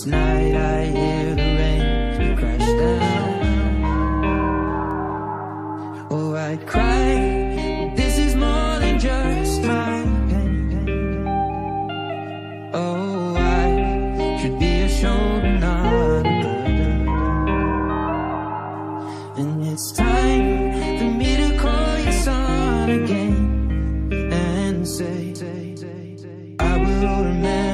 Last night I hear the rain crash down. Oh, I cry, this is more than just my pain. Oh, I should be ashamed, not a burden. And it's time for me to call your son again and say, I will remember.